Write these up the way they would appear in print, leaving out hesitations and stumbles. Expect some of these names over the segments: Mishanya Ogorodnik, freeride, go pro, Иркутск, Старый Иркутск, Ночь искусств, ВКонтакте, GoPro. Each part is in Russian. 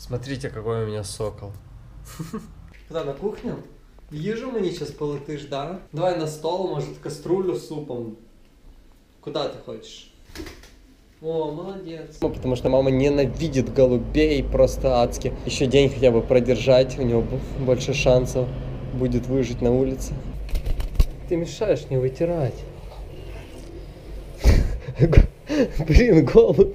Смотрите, какой у меня сокол. Куда, на кухню? Їжу мені сейчас полетиш, да? Давай на стол, может, кастрюлю с супом. Куда ты хочешь? О, молодец. Потому что мама ненавидит голубей просто адски. Еще день хотя бы продержать, у него больше шансов будет выжить на улице. Ты мешаешь мне вытирать. Блин, голубь.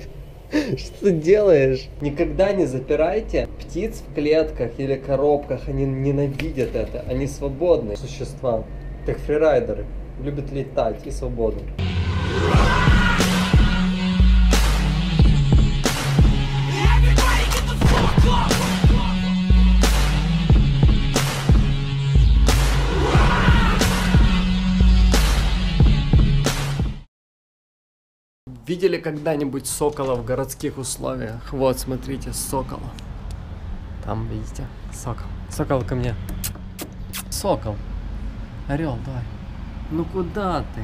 Что ты делаешь? Никогда не запирайте птиц в клетках или коробках. Они ненавидят это. Они свободные существа. Как фрирайдеры. Любят летать и свободны. Видели когда-нибудь сокола в городских условиях? Вот, смотрите, сокол. Там, видите, сокол. Сокол ко мне. Сокол. Орел, давай. Ну куда ты?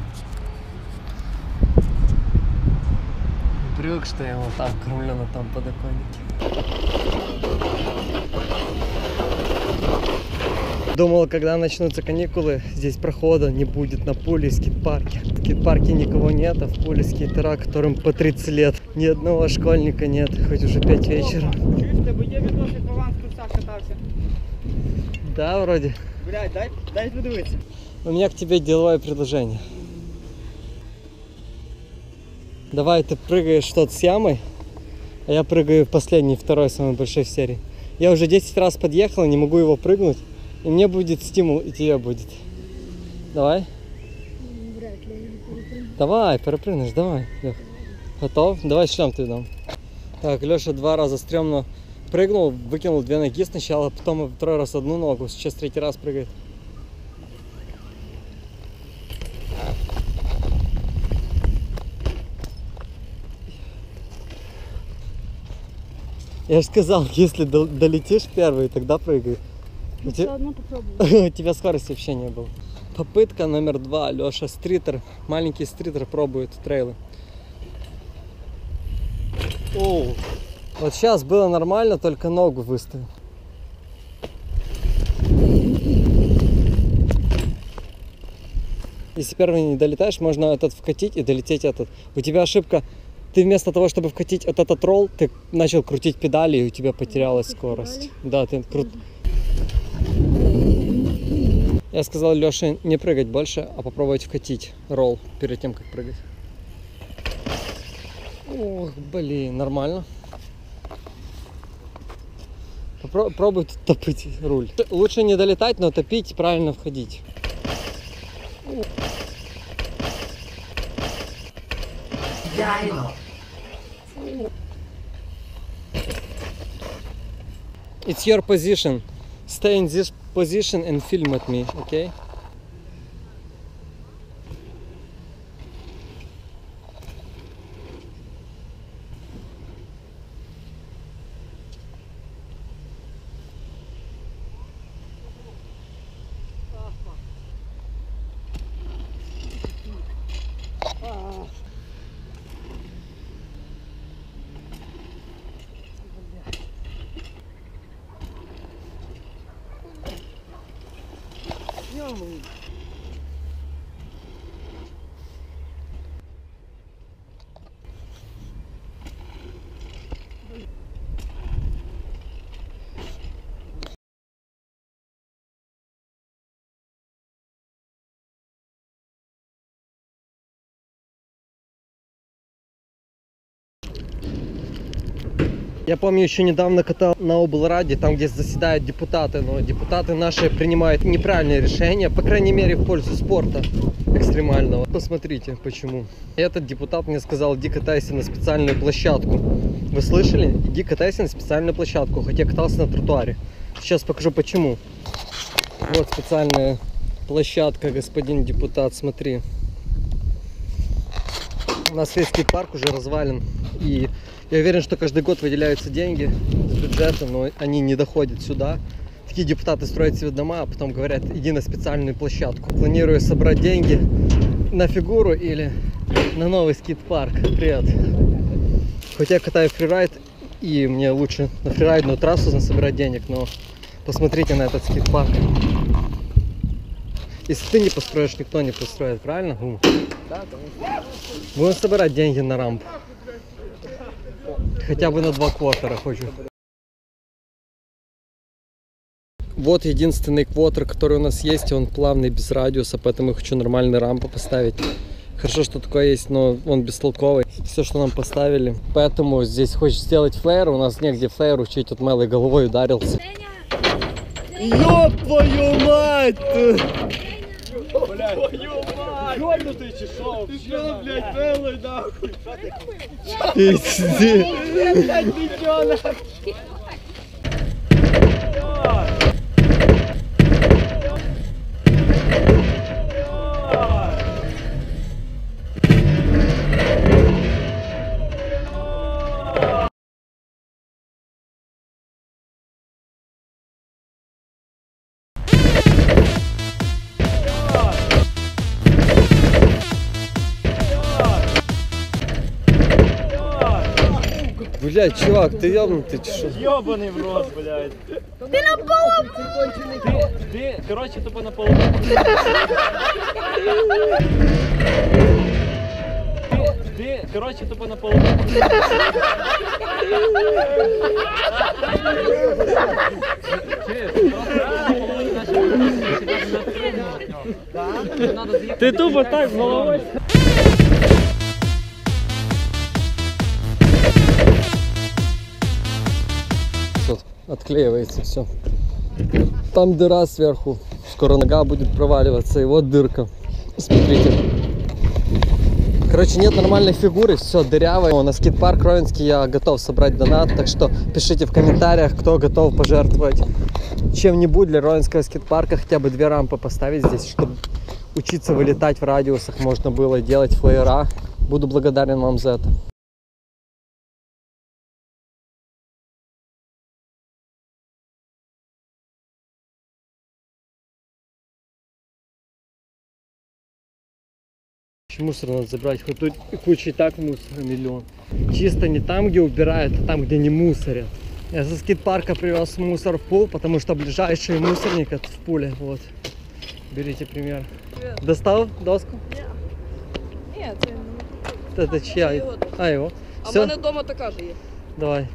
Привык, что я его там крулю на том подоконнике. Думал, когда начнутся каникулы, здесь прохода не будет на поле и скейт-парке. В скейт-парке никого нет, а в поле скейтера, которым по 30 лет. Ни одного школьника нет, хоть уже 5 вечера. Да, вроде. Блядь, дай подивиться. У меня к тебе деловое предложение. Давай ты прыгаешь что-то с ямой, а я прыгаю последний, второй, самой большой в серии. Я уже 10 раз подъехал, не могу его прыгнуть. И мне будет стимул, и тебе будет. Давай. Вряд ли, я не перепрыгну. Давай, перепрыгнешь, давай, Лех. Готов? Давай шлем ты дам. Так, Леша два раза стрёмно прыгнул, выкинул две ноги сначала, потом второй раз одну ногу, сейчас третий раз прыгает. Я же сказал, если долетишь первый, тогда прыгай. Ну, у тебя скорости вообще не было. Попытка номер 2. Леша стритер. Маленький стритер пробует трейлы. Оу. Вот сейчас было нормально, только ногу выставил. Если первый не долетаешь, можно этот вкатить и долететь этот. У тебя ошибка. Ты вместо того, чтобы вкатить вот этот ролл, ты начал крутить педали, и у тебя потерялась скорость. Да, ты крут. Я сказал Лёше не прыгать больше, а попробовать вкатить ролл перед тем, как прыгать. Ох, блин, нормально. Пробуй тут топить руль. Лучше не долетать, но топить, правильно входить. It's your position. Stay in this position and film at me, okay? Я помню, еще недавно катал на облраде, там, где заседают депутаты, но депутаты наши принимают неправильные решения, по крайней мере, в пользу спорта экстремального. Посмотрите, почему. Этот депутат мне сказал: иди катайся на специальную площадку. Вы слышали? Иди катайся на специальную площадку, хотя катался на тротуаре. Сейчас покажу, почему. Вот специальная площадка, господин депутат, смотри. У нас весь скейт-парк уже развален, и я уверен, что каждый год выделяются деньги из бюджета, но они не доходят сюда. Такие депутаты строят себе дома, а потом говорят: иди на специальную площадку. Планирую собрать деньги на фигуру или на новый скейт-парк. Привет. Хотя я катаю фрирайд и мне лучше на фрирайдную трассу насобирать денег, но посмотрите на этот скейт-парк. Если ты не построишь, никто не построит, правильно? Да, конечно. Будем собирать деньги на рампу. Хотя бы на 2 квотера хочу. Вот единственный квотер, который у нас есть, и он плавный, без радиуса, поэтому я хочу нормальную рампу поставить. Хорошо, что такое есть, но он бестолковый. Все, что нам поставили. Поэтому здесь хочешь сделать флеер, у нас негде флеер учить, тут малой головой ударился. Ёб твою мать! Ёбнутый чешок! Ты что, блядь, белый нахуй? Ты сиди! Блядь, чувак, ты ёбнутый, ты что? Ёбаный в рот, блядь. Ты на полу! Ты, короче, тупо на полу. Ты, короче, тупо на полу. Ты тупо так головой. Отклеивается все. Там дыра сверху. Скоро нога будет проваливаться. И вот дырка. Смотрите. Короче, нет нормальной фигуры. Все дырявое. На скейт-парк Ровенский я готов собрать донат. Так что пишите в комментариях, кто готов пожертвовать чем-нибудь для Ровенского скейт-парка. Хотя бы 2 рампы поставить здесь, чтобы учиться вылетать в радиусах. Можно было делать флеера. Буду благодарен вам за это. Мусор надо забрать, хоть тут куча и так мусора миллион. Чисто не там, где убирают, а там, где не мусорят. Я со скейт-парка привез мусор в пул, потому что ближайший мусорник от в пуле. Вот, берите пример. Привет. Достал доску? Нет. Это чья? Его. А, его. А у меня дома такая же есть. Давай.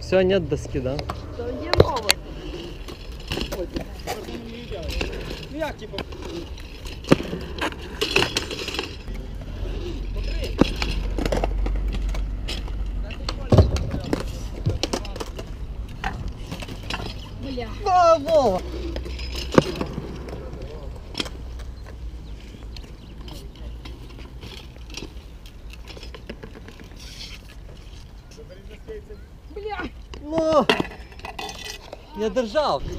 Все, нет доски, да? Да не новая. Я типа... Вова! Бля! Ну! Я держал! Можно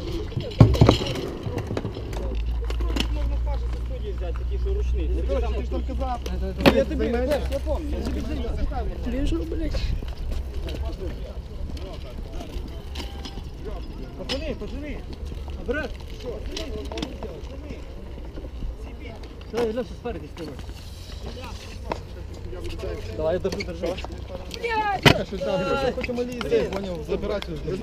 Паша со студии взять, такие же ручные. Ты же только завтра. Я тебе помню. Я тебе заставлю. Лежу, блядь. Пожми, пожми. Обратно. Что? Давай, Леша, спаритесь с тобой. Давай, я держу, держу. Блядь! Я что-то хотим или здесь, понял, забирать уже.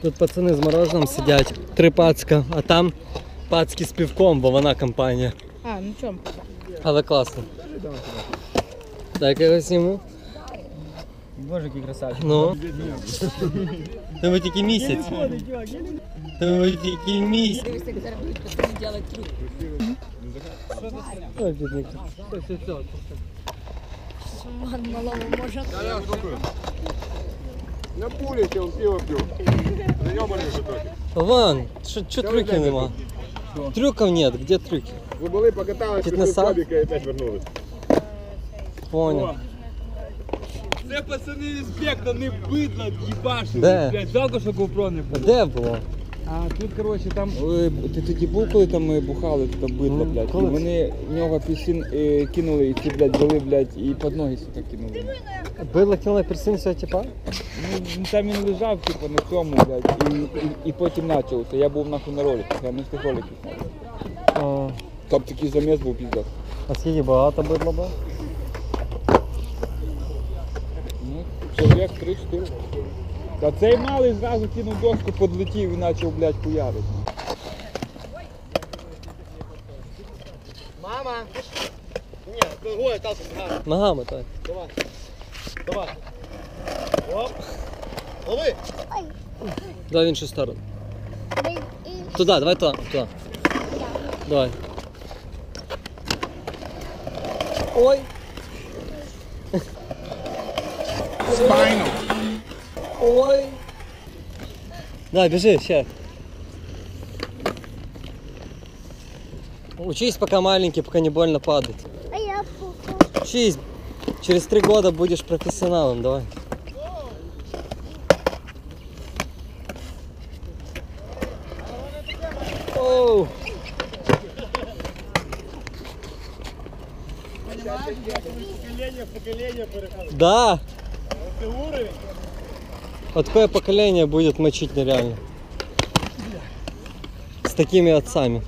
Тут пацани з мороженим сидять, 3 пацка, а там пацки з півком, бо вона компанія. А, ну чому? Але класно. Дай-ка його зніму. Боже, який красавчик. Ну. Тебе тільки місяць. Тебе тільки місяць. Дивись, як зараз будуть пацани робити трюк. Що ти сняв? Ось, все, все. Шуман малого може. На пулі тіл пиво п'ю. Заєбали вже трохи. Ван, що трюків нема? Трюків нет, где трюки? Ви були, покатались, пішли в пабік і опять вернулись. Понял. Це пацани з Бекта, не бидло, їбашили, блядь. Жалко, що GoPro не було. Де було? А тут, коротше, там тоді був, коли там ми бухали, то там бидло, блядь. І вони в нього апельсин кинули, і ці, блядь, взяли, блядь, і під ноги сюди кинули. Бидло кинули апельсин сюди, типа? Ну, там він лежав, типу, на цьому, блядь, і потім почалося. Я був, нахуй, на роликах, я не встиг роликів. Там такий заміс був, піздець. А скільки багато бидло було? Ну, чоловік 3-4. Та цей малий зразу кинув доску, подлетів і почав, блядь, хуярити. Мама! Ні, гоє, талку ногами. Ногами, так. Давай. Давай. Оп. Лови! Давай в іншу сторону. Туда, давай туди. Туди. Давай. Ой! Спайно! Ой! Да, бежи, сейчас. Учись, пока маленький, пока не больно падать. А я пуху. Учись. Через 3 года будешь профессионалом, давай. Оу! Понимаешь, поколение в поколение переходит. Да! Ты уровень? Вот такое поколение будет мочить нереально. С такими отцами.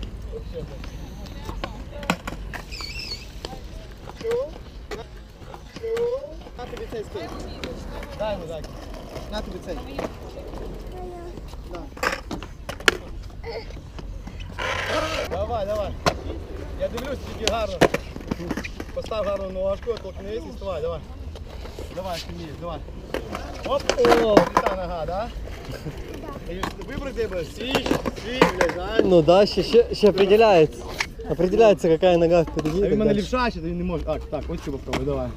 Дай ему, дай. На тебе цель. Давай, давай. Я дивлюсь, тебе гарно. Поставь гарно ножку, толкнись и вставай, давай. Давай, смеешь, давай. Оп, літа нога, да? Вибрати тебе, сі, лягай. Ну да, ще определяється. Определяється, яка нога впереді. А він мене лівша, ще він не може. Так, так, ось що попробуй, давай.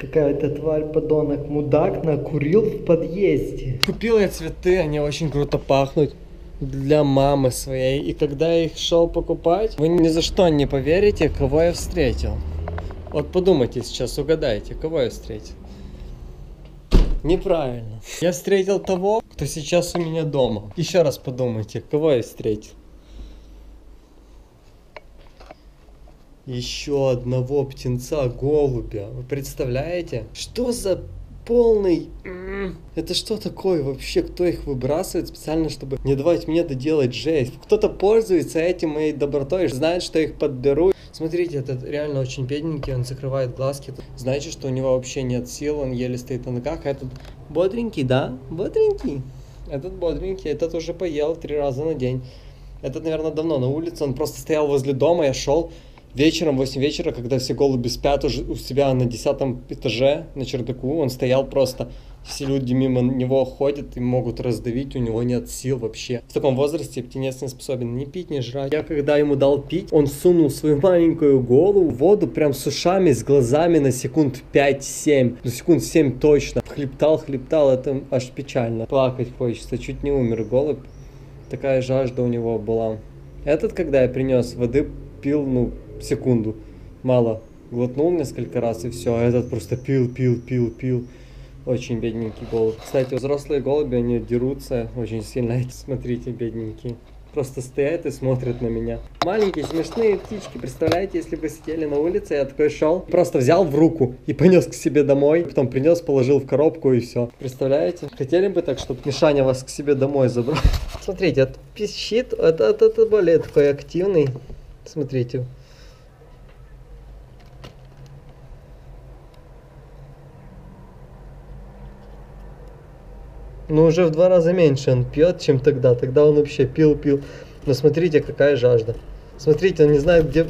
Какая-то тварь, подонок, мудак накурил в подъезде. Купил я цветы, они очень круто пахнут, для мамы своей. И когда я их шел покупать, вы ни за что не поверите, кого я встретил. Вот подумайте сейчас, угадайте, кого я встретил. Неправильно. Я встретил того, кто сейчас у меня дома. Еще раз подумайте, кого я встретил. Еще одного птенца, голубя. Вы представляете? Что за полный... Это что такое вообще? Кто их выбрасывает специально, чтобы не давать мне доделать жесть? Кто-то пользуется этим моей добротой, знает, что я их подберу. Смотрите, этот реально очень бедненький, он закрывает глазки. Значит, что у него вообще нет сил, он еле стоит на ногах. А этот бодренький, да? Бодренький. Этот бодренький, этот уже поел 3 раза на день. Этот, наверное, давно на улице, он просто стоял возле дома, я шел. Вечером, в 8 вечера, когда все голуби спят уже у себя на 10 этаже, на чердаку, он стоял просто, все люди мимо него ходят и могут раздавить, у него нет сил вообще. В таком возрасте птенец не способен ни пить, ни жрать. Я когда ему дал пить, он сунул свою маленькую голову в воду прям с ушами, с глазами на секунд 5-7, на секунд 7 точно. Хлептал, это аж печально. Плакать хочется, чуть не умер голубь, такая жажда у него была. Этот, когда я принес воды, пил, ну, секунду, мало, глотнул несколько раз и все, а этот просто пил. Очень бедненький голубь. Кстати, взрослые голуби, они дерутся очень сильно. Смотрите, бедненькие. Просто стоят и смотрят на меня. Маленькие смешные птички. Представляете, если бы сидели на улице, я такой шел, просто взял в руку и понес к себе домой. Потом принес, положил в коробку и все. Представляете? Хотели бы так, чтобы Мишаня вас к себе домой забрал. Смотрите, этот пищит, это более такой активный. Смотрите. Но уже в 2 раза меньше он пьет, чем тогда. Тогда он вообще пил. Но смотрите, какая жажда. Смотрите, он не знает, где...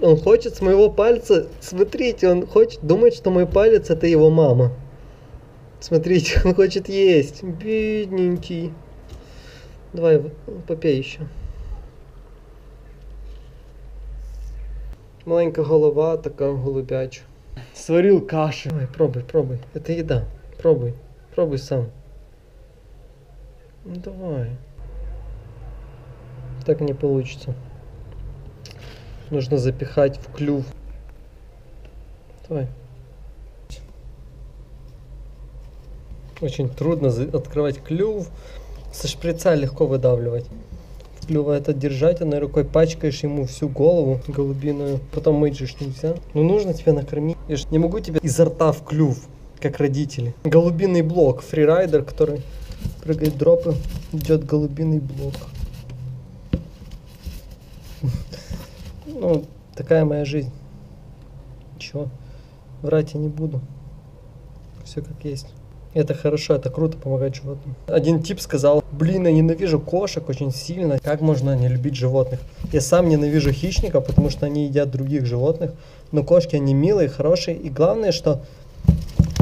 Он хочет с моего пальца... Смотрите, он хочет... Думает, что мой палец это его мама. Смотрите, он хочет есть. Бедненький. Давай, попей еще. Маленькая голова, такая голубячая. Сварил кашу. Ой, пробуй. Это еда. Пробуй сам. Ну давай. так не получится. Нужно запихать в клюв. Давай. Очень трудно открывать клюв. Со шприца легко выдавливать. В клюва это держать, одной рукой пачкаешь ему всю голову голубиную. Потом мыть же нельзя. Ну нужно тебя накормить. Я ж не могу тебя изо рта в клюв, как родители. Голубиный блок. Фрирайдер, который прыгает дропы, идет голубиный блок. Ну, такая моя жизнь. Ничего, врать я не буду. Все как есть. Это хорошо, это круто, помогать животным. Один тип сказал: блин, я ненавижу кошек очень сильно. Как можно не любить животных? Я сам ненавижу хищников, потому что они едят других животных. Но кошки, они милые, хорошие. И главное, что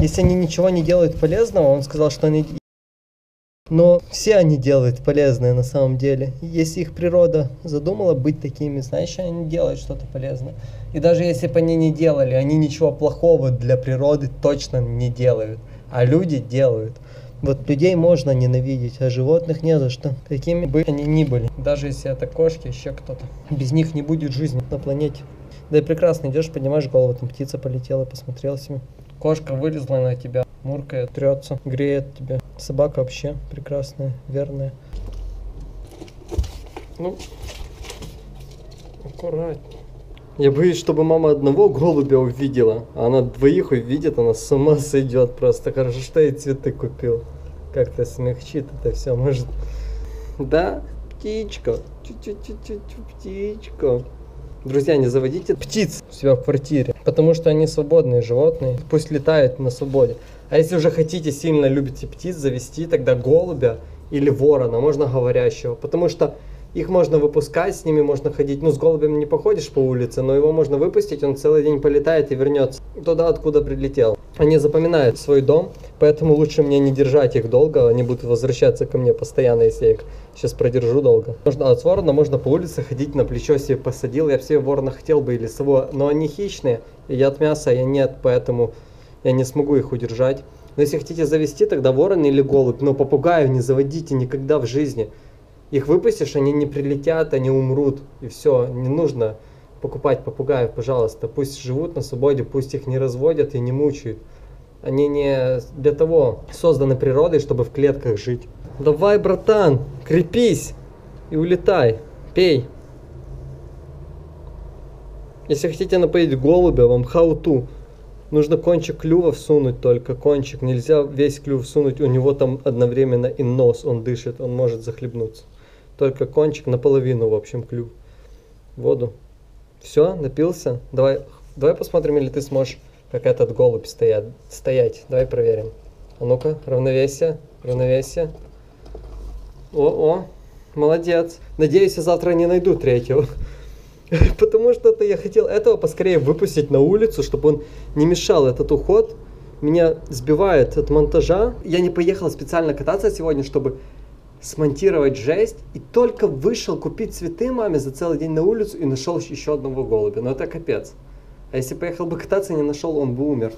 если они ничего не делают полезного, он сказал, что они... Но все они делают полезное на самом деле. Если их природа задумала быть такими, значит они делают что-то полезное. И даже если бы они не делали, они ничего плохого для природы точно не делают. А люди делают. Вот людей можно ненавидеть, а животных не за что. Какими бы они ни были. Даже если это кошки, еще кто-то. Без них не будет жизни на планете. Да и прекрасно идешь, поднимаешь голову, там птица полетела, посмотрела себе. Кошка вылезла на тебя, муркает, трется, греет тебя. Собака вообще прекрасная, верная. Ну, аккуратнее. Я боюсь, чтобы мама одного голубя увидела, а она двоих увидит, она с ума сойдет просто. Хорошо, что я цветы купил. Как-то смягчит это все, может. Да, птичка, птичка. Друзья, не заводите птиц у себя в квартире, потому что они свободные животные, пусть летают на свободе. А если уже хотите, сильно любите птиц, завести тогда голубя или ворона, можно говорящего, потому что... Их можно выпускать, с ними можно ходить. Ну, с голубем не походишь по улице, но его можно выпустить, он целый день полетает и вернется туда, откуда прилетел. Они запоминают свой дом, поэтому лучше мне не держать их долго, они будут возвращаться ко мне постоянно, если я их сейчас продержу долго. Можно от ворона можно по улице ходить, на плечо себе посадил, я все ворона хотел бы и лесового, но они хищные, едят мясо, я нет, поэтому я не смогу их удержать. Но если хотите завести, тогда ворон или голубь, но попугаю не заводите никогда в жизни. Их выпустишь, они не прилетят, они умрут, и все, не нужно покупать попугаев, пожалуйста, пусть живут на свободе, пусть их не разводят и не мучают. Они не для того созданы природой, чтобы в клетках жить. Давай, братан, крепись и улетай, пей. Если хотите напоить голубя, вам how to. Нужно кончик клюва всунуть только, кончик, нельзя весь клюв всунуть, у него там одновременно и нос, он дышит, он может захлебнуться. Только кончик наполовину, в общем, клюв. Воду. Все, напился? Давай посмотрим, или ты сможешь, как этот голубь стоять. Давай проверим. А ну-ка, равновесие, равновесие. О-о, молодец. Надеюсь, я завтра не найду третьего. Потому что я хотел этого поскорее выпустить на улицу, чтобы он не мешал этот уход. Меня сбивает от монтажа. Я не поехал специально кататься сегодня, чтобы смонтировать жесть. И только вышел купить цветы маме за целый день на улицу и нашел еще одного голубя. Но это капец. А если поехал бы кататься и не нашел, он бы умер.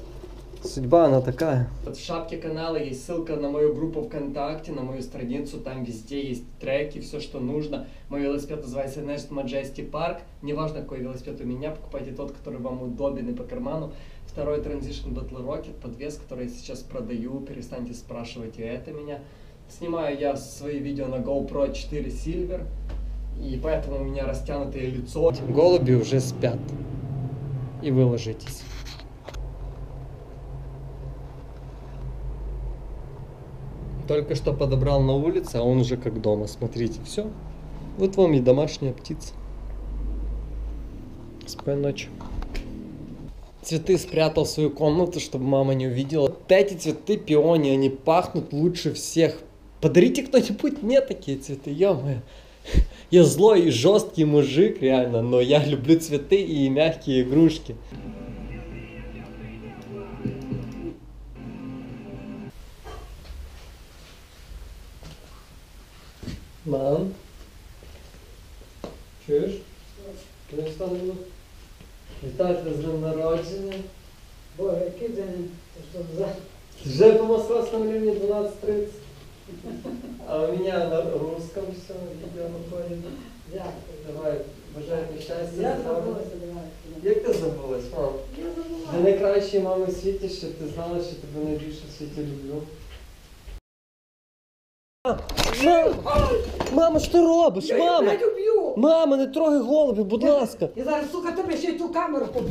Судьба, она такая. В шапке канала есть ссылка на мою группу ВКонтакте, на мою страницу. Там везде есть треки, все, что нужно. Мой велосипед называется Next Majesty Park. Неважно, какой велосипед у меня, покупайте тот, который вам удобен и по карману. Второй Transition Battle Rocket, подвес, который я сейчас продаю. Перестаньте спрашивать, и это меня. Снимаю я свои видео на GoPro 4 Silver. И поэтому у меня растянутое лицо. Голуби уже спят. И вы ложитесь. Только что подобрал на улице, а он уже как дома. Смотрите, все. Вот вам и домашняя птица. Спокойной ночи. Цветы спрятал в свою комнату, чтобы мама не увидела. Вот эти цветы пионы, они пахнут лучше всех. Подарите кто-нибудь мне такие цветы, ё-моё. Я злой и жесткий мужик, реально, но я люблю цветы и мягкие игрушки. Мам, чуєш? Коли встанемо? Вітаю тебе з днем народження. Боже, який день? Вже по московському рівні 12:30. А у мене на русском все, відео виходить. Давай, бажаємо щастя. Я забулась, як ти забулась, мам? Я забула. Ти найкраща мама в світі, щоб ти знала, що тебе найбільше в світі люблю. Мама, що ти робиш? Мама, не трогай голубів, будь ласка. Я зараз, сука, тебе ще й ту камеру поб'ю.